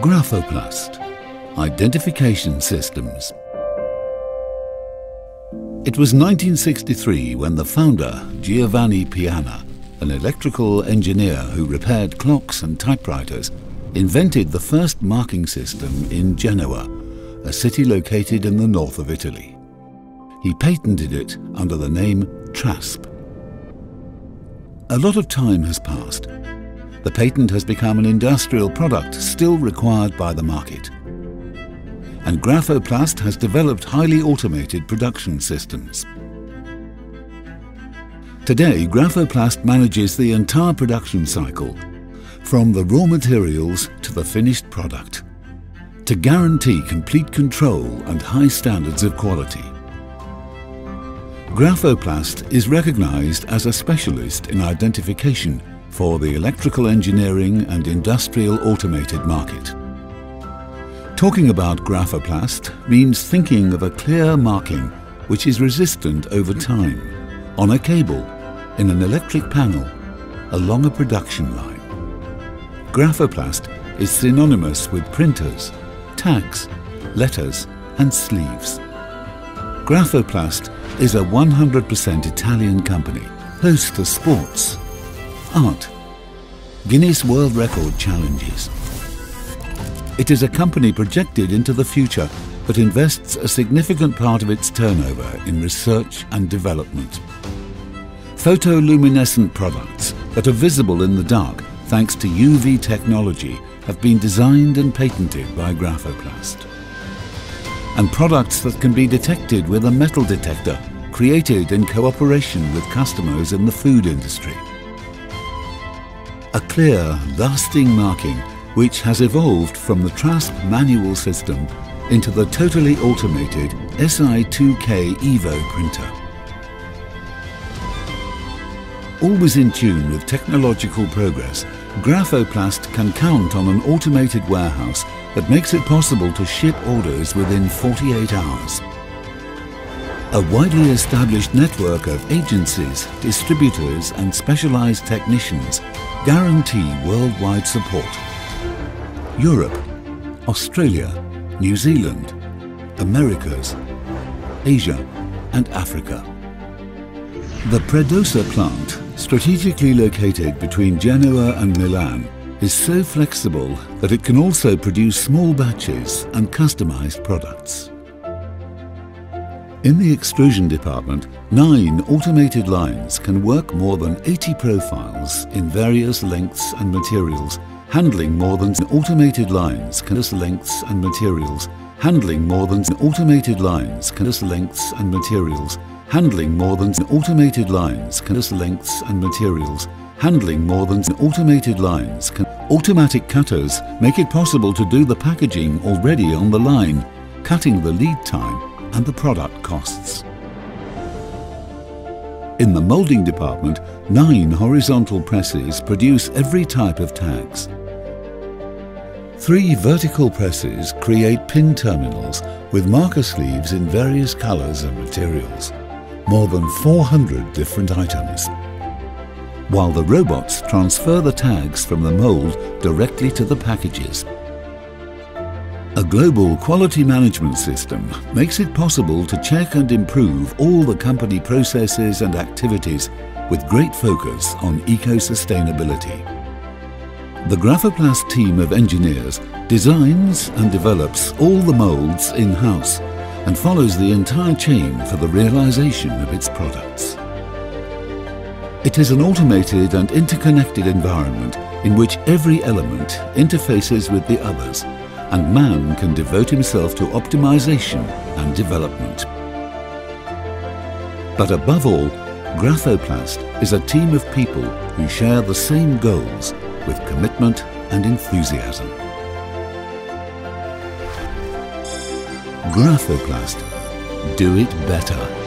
Grafoplast, identification systems. It was 1963 when the founder, Giovanni Piana, an electrical engineer who repaired clocks and typewriters, invented the first marking system in Genoa, a city located in the north of Italy. He patented it under the name TRASP. A lot of time has passed. The patent has become an industrial product still required by the market. And Grafoplast has developed highly automated production systems. Today, Grafoplast manages the entire production cycle, from the raw materials to the finished product, to guarantee complete control and high standards of quality. Grafoplast is recognized as a specialist in identification for the electrical engineering and industrial automated market. Talking about Grafoplast means thinking of a clear marking which is resistant over time, on a cable, in an electric panel, along a production line. Grafoplast is synonymous with printers, tags, letters and sleeves. Grafoplast is a 100% Italian company, hosts to sports, art, Guinness World Record challenges. It is a company projected into the future that invests a significant part of its turnover in research and development. Photoluminescent products that are visible in the dark thanks to UV technology have been designed and patented by Grafoplast. And products that can be detected with a metal detector created in cooperation with customers in the food industry. A clear, lasting marking which has evolved from the TRASP manual system into the totally automated SI2KEVO printer. Always in tune with technological progress, Grafoplast can count on an automated warehouse that makes it possible to ship orders within 48 hours. A widely established network of agencies, distributors and specialized technicians guarantee worldwide support. Europe, Australia, New Zealand, Americas, Asia and Africa. The Predosa plant, strategically located between Genoa and Milan, is so flexible that it can also produce small batches and customized products. In the extrusion department, 9 automated lines can work more than 80 profiles in various lengths and materials, handling more than automatic cutters make it possible to do the packaging already on the line, cutting the lead time and the product costs. In the moulding department, 9 horizontal presses produce every type of tags. 3 vertical presses create pin terminals with marker sleeves in various colors and materials, more than 400 different items, while the robots transfer the tags from the mold directly to the packages. A global quality management system makes it possible to check and improve all the company processes and activities with great focus on eco-sustainability. The Grafoplast team of engineers designs and develops all the molds in-house and follows the entire chain for the realization of its products. It is an automated and interconnected environment in which every element interfaces with the others, and man can devote himself to optimization and development. But above all, Grafoplast is a team of people who share the same goals with commitment and enthusiasm. Grafoplast. Do it better.